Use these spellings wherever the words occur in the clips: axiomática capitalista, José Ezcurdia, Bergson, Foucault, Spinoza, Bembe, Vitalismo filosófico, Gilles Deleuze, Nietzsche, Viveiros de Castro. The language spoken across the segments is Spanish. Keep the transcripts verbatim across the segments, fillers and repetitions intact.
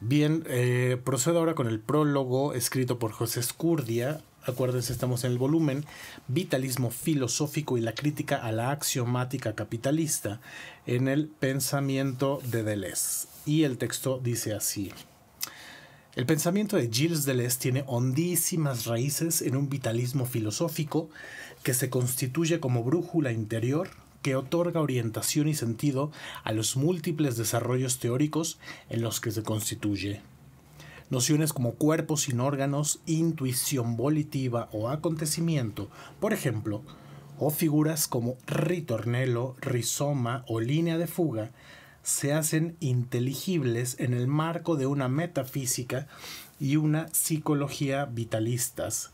Bien, eh, procedo ahora con el prólogo escrito por José Ezcurdia. Acuérdense, estamos en el volumen Vitalismo filosófico y la crítica a la axiomática capitalista en el pensamiento de Deleuze. Y el texto dice así. El pensamiento de Gilles Deleuze tiene hondísimas raíces en un vitalismo filosófico que se constituye como brújula interior que otorga orientación y sentido a los múltiples desarrollos teóricos en los que se constituye. Nociones como cuerpo sin órganos, intuición volitiva o acontecimiento, por ejemplo, o figuras como ritornelo, rizoma o línea de fuga, se hacen inteligibles en el marco de una metafísica y una psicología vitalistas,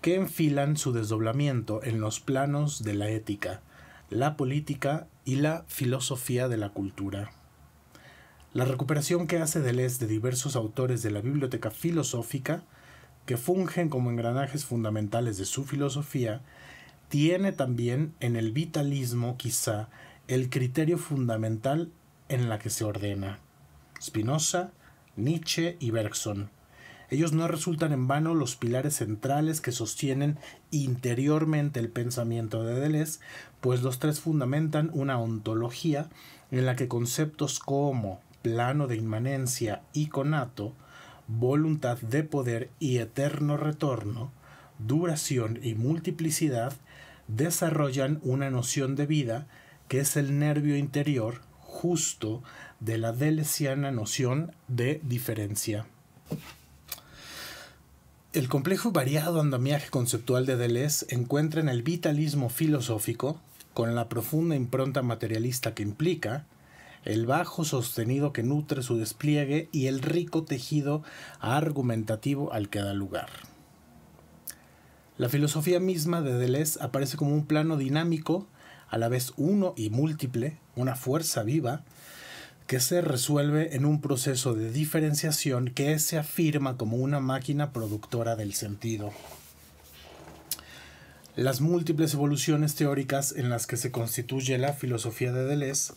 que enfilan su desdoblamiento en los planos de la ética, la política y la filosofía de la cultura. La recuperación que hace Deleuze de diversos autores de la biblioteca filosófica, que fungen como engranajes fundamentales de su filosofía, tiene también en el vitalismo quizá el criterio fundamental en la que se ordena. Spinoza, Nietzsche y Bergson. Ellos no resultan en vano los pilares centrales que sostienen interiormente el pensamiento de Deleuze, pues los tres fundamentan una ontología en la que conceptos como plano de inmanencia y conato, voluntad de poder y eterno retorno, duración y multiplicidad desarrollan una noción de vida que es el nervio interior justo de la deleuziana noción de diferencia. El complejo y variado andamiaje conceptual de Deleuze encuentra en el vitalismo filosófico, con la profunda impronta materialista que implica, el bajo sostenido que nutre su despliegue y el rico tejido argumentativo al que da lugar. La filosofía misma de Deleuze aparece como un plano dinámico, a la vez uno y múltiple, una fuerza viva, que se resuelve en un proceso de diferenciación que se afirma como una máquina productora del sentido. Las múltiples evoluciones teóricas en las que se constituye la filosofía de Deleuze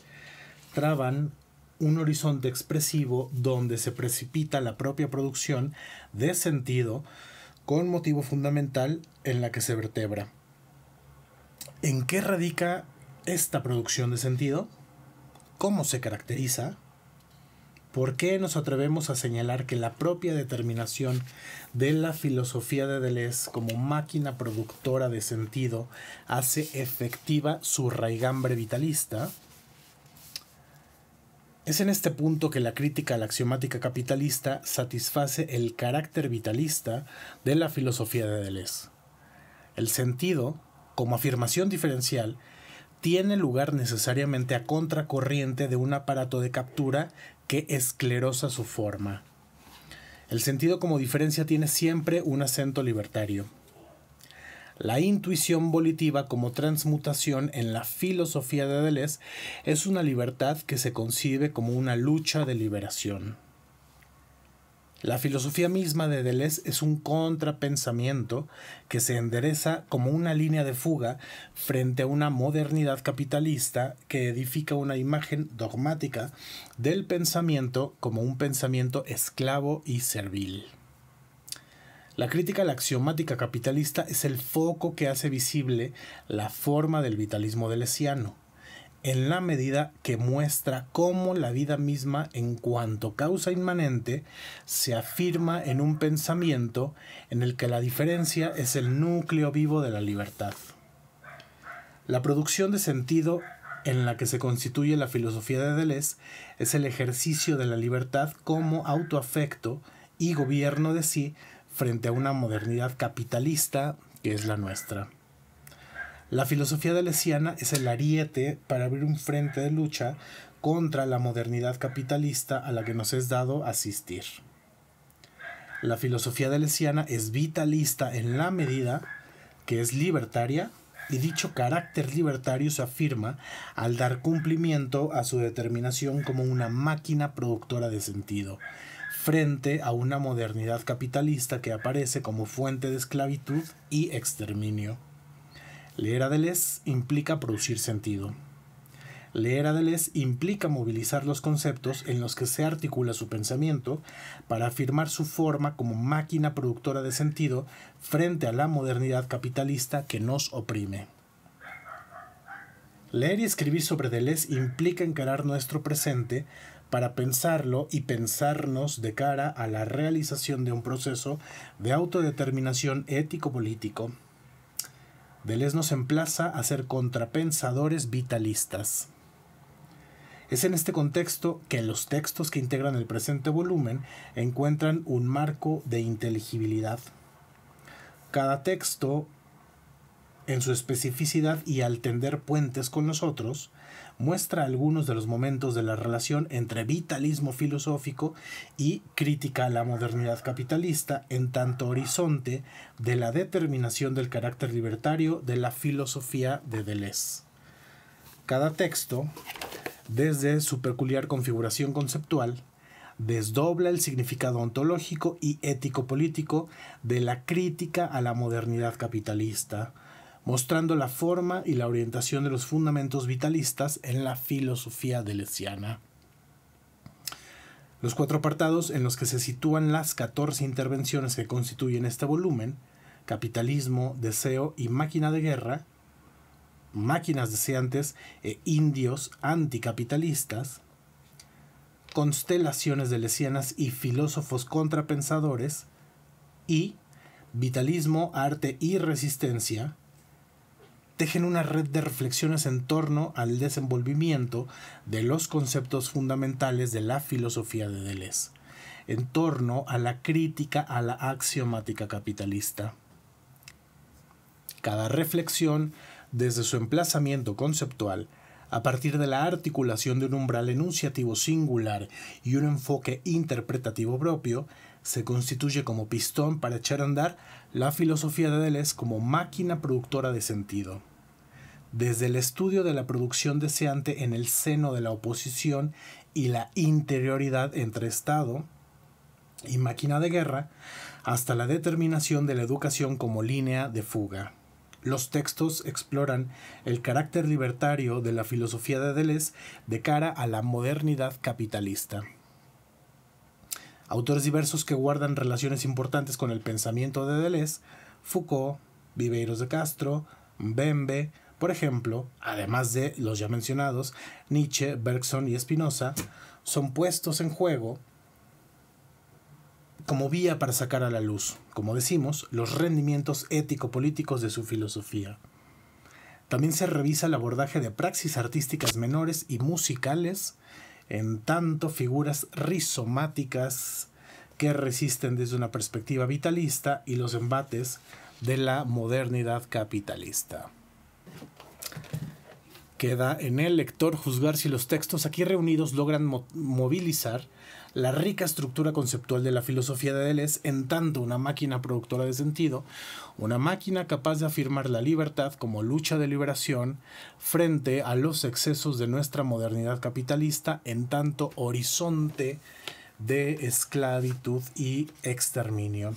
traban un horizonte expresivo donde se precipita la propia producción de sentido con motivo fundamental en la que se vertebra. ¿En qué radica esta producción de sentido? ¿Cómo se caracteriza? ¿Por qué nos atrevemos a señalar que la propia determinación de la filosofía de Deleuze como máquina productora de sentido hace efectiva su raigambre vitalista? Es en este punto que la crítica a la axiomática capitalista satisface el carácter vitalista de la filosofía de Deleuze. El sentido, como afirmación diferencial, tiene lugar necesariamente a contracorriente de un aparato de captura que esclerosa su forma. El sentido como diferencia tiene siempre un acento libertario. La intuición volitiva como transmutación en la filosofía de Deleuze es una libertad que se concibe como una lucha de liberación. La filosofía misma de Deleuze es un contrapensamiento que se endereza como una línea de fuga frente a una modernidad capitalista que edifica una imagen dogmática del pensamiento como un pensamiento esclavo y servil. La crítica a la axiomática capitalista es el foco que hace visible la forma del vitalismo deleuziano, en la medida que muestra cómo la vida misma en cuanto causa inmanente se afirma en un pensamiento en el que la diferencia es el núcleo vivo de la libertad. La producción de sentido en la que se constituye la filosofía de Deleuze es el ejercicio de la libertad como autoafecto y gobierno de sí frente a una modernidad capitalista que es la nuestra. La filosofía deleuziana es el ariete para abrir un frente de lucha contra la modernidad capitalista a la que nos es dado asistir. La filosofía deleuziana es vitalista en la medida que es libertaria, y dicho carácter libertario se afirma al dar cumplimiento a su determinación como una máquina productora de sentido, frente a una modernidad capitalista que aparece como fuente de esclavitud y exterminio. Leer a Deleuze implica producir sentido. Leer a Deleuze implica movilizar los conceptos en los que se articula su pensamiento para afirmar su forma como máquina productora de sentido frente a la modernidad capitalista que nos oprime. Leer y escribir sobre Deleuze implica encarar nuestro presente para pensarlo y pensarnos de cara a la realización de un proceso de autodeterminación ético-político. Deleuze nos emplaza a ser contrapensadores vitalistas. Es en este contexto que los textos que integran el presente volumen encuentran un marco de inteligibilidad. Cada texto, en su especificidad y al tender puentes con nosotros, muestra algunos de los momentos de la relación entre vitalismo filosófico y crítica a la modernidad capitalista en tanto horizonte de la determinación del carácter libertario de la filosofía de Deleuze. Cada texto, desde su peculiar configuración conceptual, desdobla el significado ontológico y ético-político de la crítica a la modernidad capitalista, mostrando la forma y la orientación de los fundamentos vitalistas en la filosofía deleuziana. Los cuatro apartados en los que se sitúan las catorce intervenciones que constituyen este volumen, capitalismo, deseo y máquina de guerra, máquinas deseantes e indios anticapitalistas, constelaciones deleuzianas y filósofos contrapensadores, y vitalismo, arte y resistencia, tejen una red de reflexiones en torno al desenvolvimiento de los conceptos fundamentales de la filosofía de Deleuze, en torno a la crítica a la axiomática capitalista. Cada reflexión, desde su emplazamiento conceptual, a partir de la articulación de un umbral enunciativo singular y un enfoque interpretativo propio, se constituye como pistón para echar a andar la filosofía de Deleuze como máquina productora de sentido. Desde el estudio de la producción deseante en el seno de la oposición y la interioridad entre Estado y máquina de guerra, hasta la determinación de la educación como línea de fuga. Los textos exploran el carácter libertario de la filosofía de Deleuze de cara a la modernidad capitalista. Autores diversos que guardan relaciones importantes con el pensamiento de Deleuze, Foucault, Viveiros de Castro, Bembe, por ejemplo, además de los ya mencionados, Nietzsche, Bergson y Spinoza, son puestos en juego como vía para sacar a la luz, como decimos, los rendimientos ético-políticos de su filosofía. También se revisa el abordaje de praxis artísticas menores y musicales, en tanto figuras rizomáticas que resisten desde una perspectiva vitalista y los embates de la modernidad capitalista. Queda en el lector juzgar si los textos aquí reunidos logran mo- movilizar la rica estructura conceptual de la filosofía de Deleuze en tanto una máquina productora de sentido, una máquina capaz de afirmar la libertad como lucha de liberación frente a los excesos de nuestra modernidad capitalista en tanto horizonte de esclavitud y exterminio.